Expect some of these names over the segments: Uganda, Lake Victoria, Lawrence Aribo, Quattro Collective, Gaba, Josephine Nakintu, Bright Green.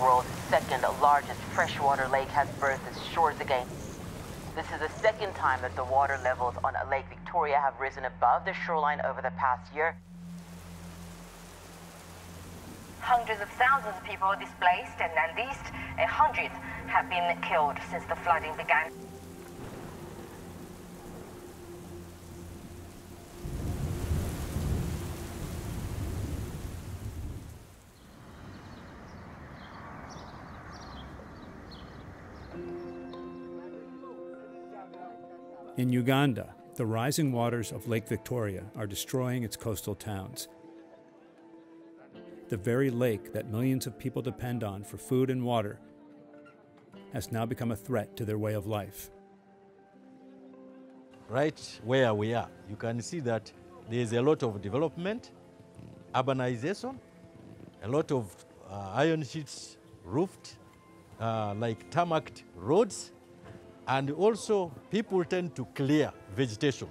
world's second largest freshwater lake has burst its shores again. This is the second time that the water levels on Lake Victoria have risen above the shoreline over the past year. Hundreds of thousands of people are displaced and at least 100 have been killed since the flooding began. In Uganda, the rising waters of Lake Victoria are destroying its coastal towns. The very lake that millions of people depend on for food and water has now become a threat to their way of life. Right where we are, you can see that there is a lot of development, urbanization, a lot of iron sheets roofed, like tarmacked roads. And also, people tend to clear vegetation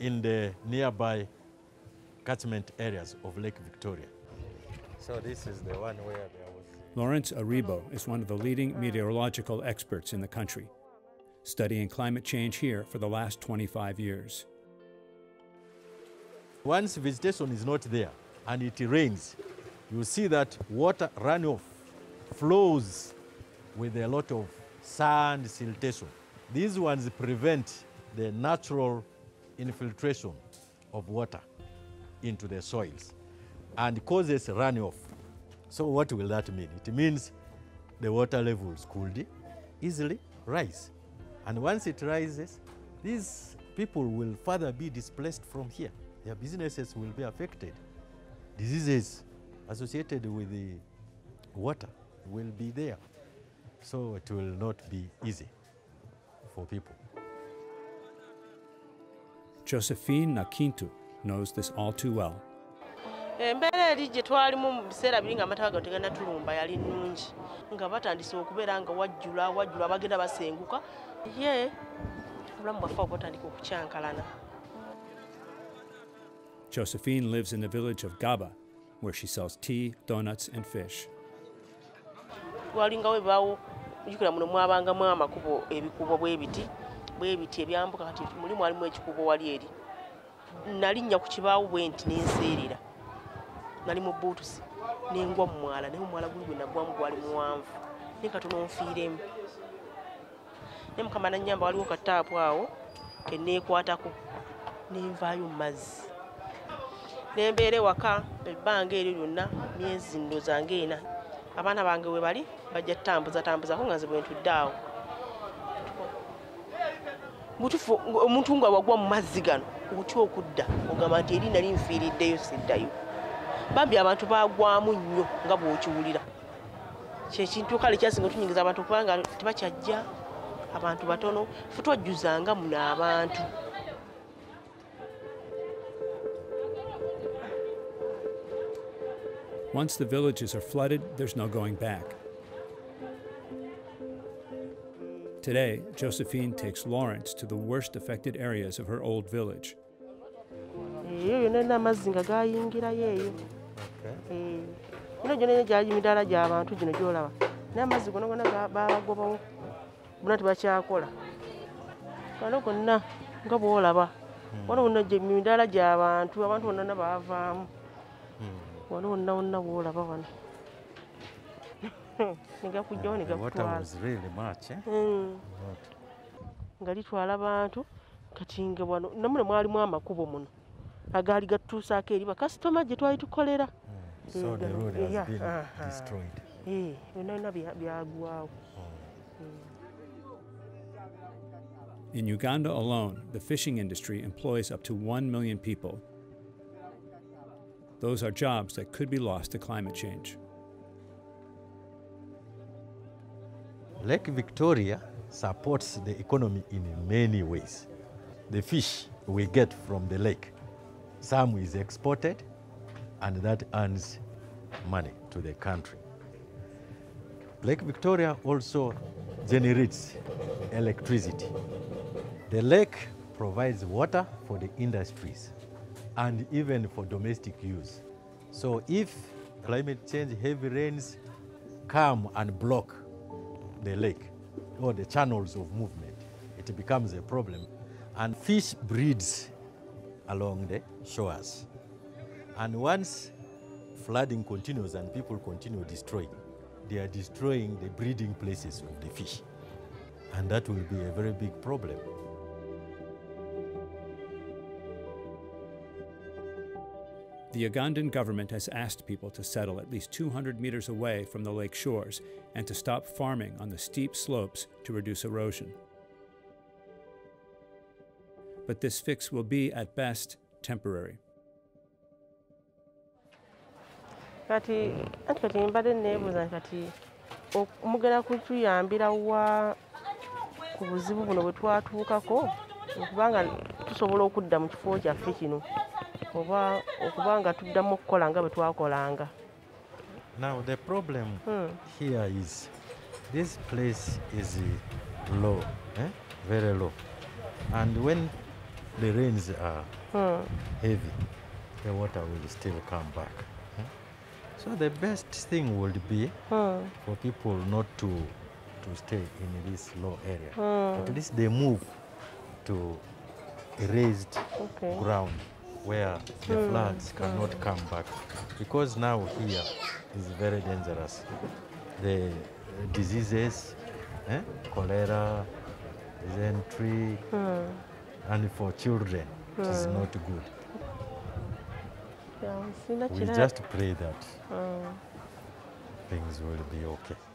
in the nearby catchment areas of Lake Victoria. So this is the one where there was... Lawrence Aribo is one of the leading meteorological experts in the country, studying climate change here for the last 25 years. Once vegetation is not there and it rains, you see that water runoff flows with a lot of sand siltation. These ones prevent the natural infiltration of water into the soils and causes runoff. So what will that mean? It means the water levels could easily rise. And once it rises, these people will further be displaced from here. Their businesses will be affected. Diseases associated with the water will be there. So it will not be easy for people. Josephine Nakintu knows this all too well. Josephine lives in the village of Gaba, where she sells tea, donuts, and fish. Once the villages are flooded, there's no going back. Today, Josephine takes Lawrence to the worst affected areas of her old village. The water was really much, eh? So the road has been destroyed. In Uganda alone, the fishing industry employs up to 1 million people. Those are jobs that could be lost to climate change. Lake Victoria supports the economy in many ways. The fish we get from the lake, some is exported, and that earns money to the country. Lake Victoria also generates electricity. The lake provides water for the industries and even for domestic use. So if climate change, heavy rains, come and block the lake or the channels of movement, it becomes a problem. And fish breeds along the shores. And once flooding continues and people continue destroying, they are destroying the breeding places of the fish. And that will be a very big problem. The Ugandan government has asked people to settle at least 200 meters away from the lake shores and to stop farming on the steep slopes to reduce erosion. But this fix will be, at best, temporary. Now the problem here is this place is low, very low. And when the rains are heavy, the water will still come back. So the best thing would be for people not to stay in this low area. At least they move to a raised ground, where the floods cannot come back. Because now here is very dangerous. The diseases, cholera, dysentery, and for children, it is not good. We just pray that things will be okay.